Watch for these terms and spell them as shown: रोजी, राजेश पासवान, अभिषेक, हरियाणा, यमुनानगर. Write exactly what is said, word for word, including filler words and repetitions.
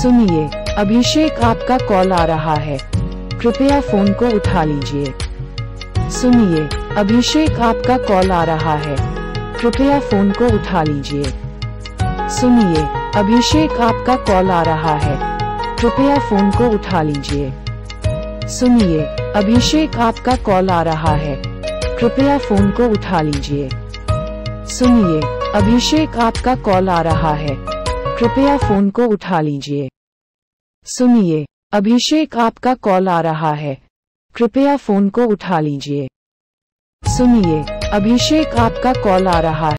सुनिए अभिषेक, आपका कॉल आ रहा है, कृपया फोन को उठा लीजिए। सुनिए अभिषेक, आपका कॉल आ रहा है, कृपया फोन को उठा लीजिए। सुनिए अभिषेक, आपका कॉल आ रहा है, कृपया फोन को उठा लीजिए। सुनिए अभिषेक, आपका कॉल आ रहा है, कृपया फोन को उठा लीजिए। सुनिए अभिषेक, आपका कॉल आ रहा है, कृपया फोन को उठा लीजिए। सुनिए अभिषेक, आपका कॉल आ रहा है, कृपया फोन को उठा लीजिए। सुनिए अभिषेक, आपका कॉल आ रहा है।